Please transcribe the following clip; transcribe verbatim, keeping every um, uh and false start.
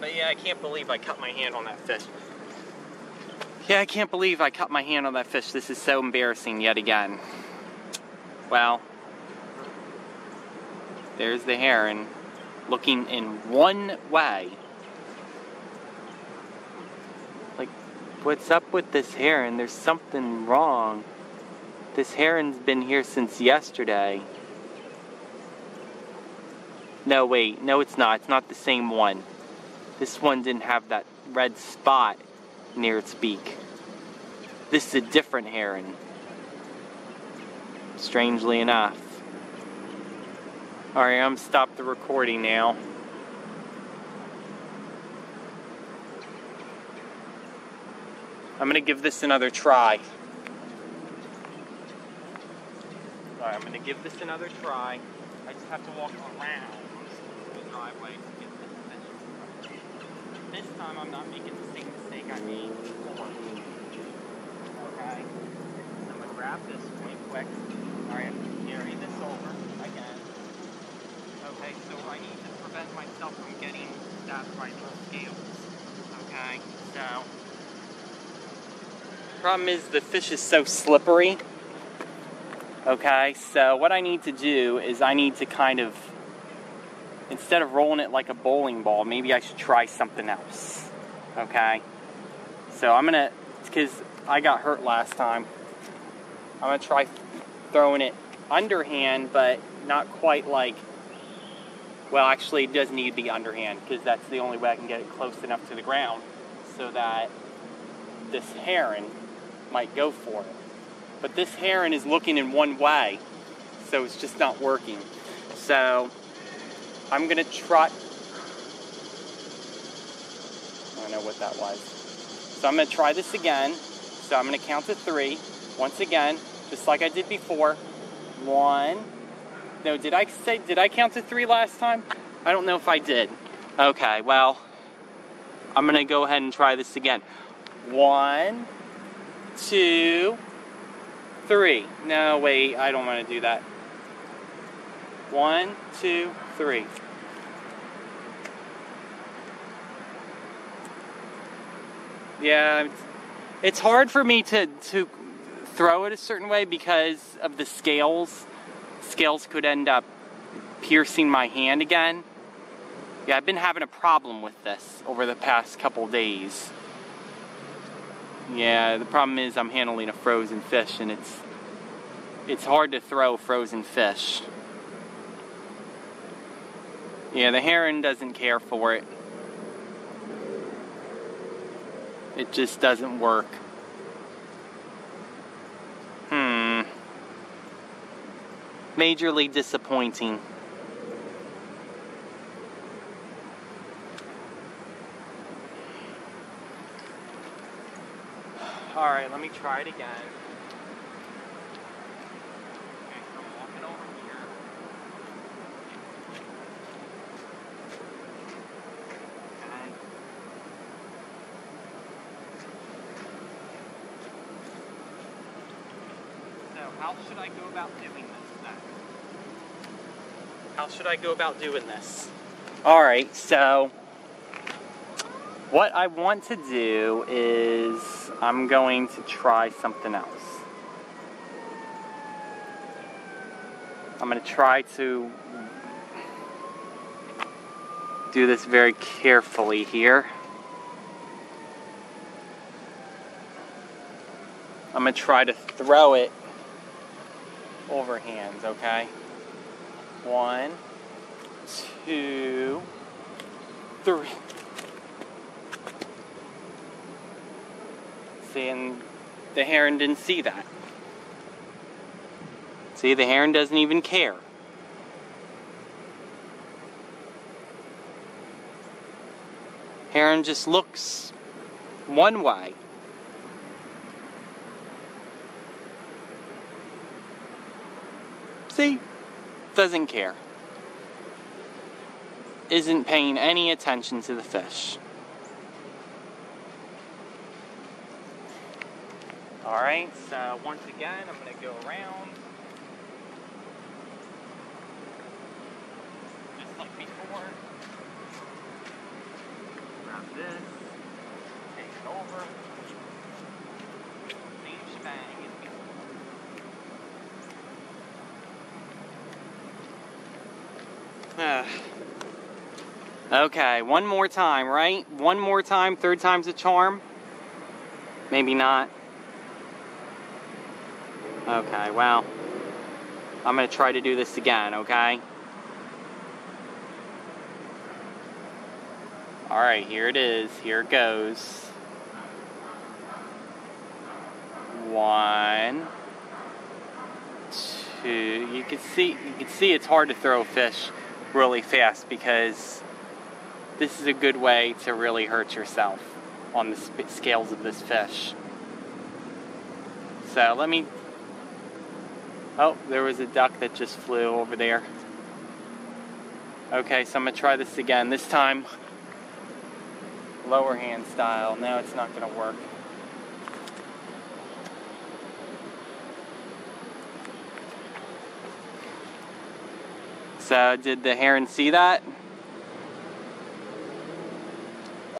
But yeah, I can't believe I cut my hand on that fish. Yeah, I can't believe I cut my hand on that fish. This is so embarrassing yet again. Well, there's the heron looking in one way. Like, what's up with this heron? There's something wrong. This heron's been here since yesterday. No, wait. No, it's not. It's not the same one. This one didn't have that red spot near its beak. This is a different heron. Strangely enough. Alright, I'm stopped the recording now. I'm gonna give this another try. Alright, I'm gonna give this another try. I just have to walk around the driveway to get this fish. This time I'm not making the same mistake I made before. Okay. I'm gonna grab this really quick. Alright, I'm gonna carry this over again. Okay, so I need to prevent myself from getting stabbed by those scales. Okay, so problem is the fish is so slippery. Okay, so what I need to do is I need to kind of, instead of rolling it like a bowling ball, maybe I should try something else. Okay? So I'm gonna, because I got hurt last time, I'm gonna try throwing it underhand, but not quite like, well, actually it does need to be underhand, because that's the only way I can get it close enough to the ground so that this heron might go for it. But this heron is looking in one way, so it's just not working. So I'm gonna try, I don't know what that was. So I'm gonna try this again. So I'm gonna count to three. Once again, just like I did before. One, no, did I say, did I count to three last time? I don't know if I did. Okay, well, I'm gonna go ahead and try this again. One, two, three. No, wait, I don't want to do that. One, two, three. Yeah, it's hard for me to, to throw it a certain way because of the scales. Scales could end up piercing my hand again. Yeah, I've been having a problem with this over the past couple days. Yeah, the problem is I'm handling a frozen fish, and it's it's hard to throw frozen fish. Yeah, the heron doesn't care for it. It just doesn't work. Hmm. Majorly disappointing. Alright, let me try it again. Okay, so I'm walking over here. Okay. So, how should I go about doing this then? How should I go about doing this? Alright, so what I want to do is I'm going to try something else. I'm going to try to do this very carefully here. I'm going to try to throw it overhand, okay? One, two, three. And the heron didn't see that. See, the heron doesn't even care. Heron just looks one way. See? Doesn't care. Isn't paying any attention to the fish. Alright, so once again, I'm going to go around, just like before. this, take it over, leave shebang. Uh, okay, one more time, right? One more time, third time's a charm? Maybe not. Okay, well, I'm gonna try to do this again, okay? Alright, here it is, here it goes. One, two, you can see, you can see it's hard to throw a fish really fast because this is a good way to really hurt yourself on the scales of this fish. So let me, oh, there was a duck that just flew over there. Okay, so I'm gonna try this again. This time, lower hand style. No, it's not gonna work. So did the heron see that?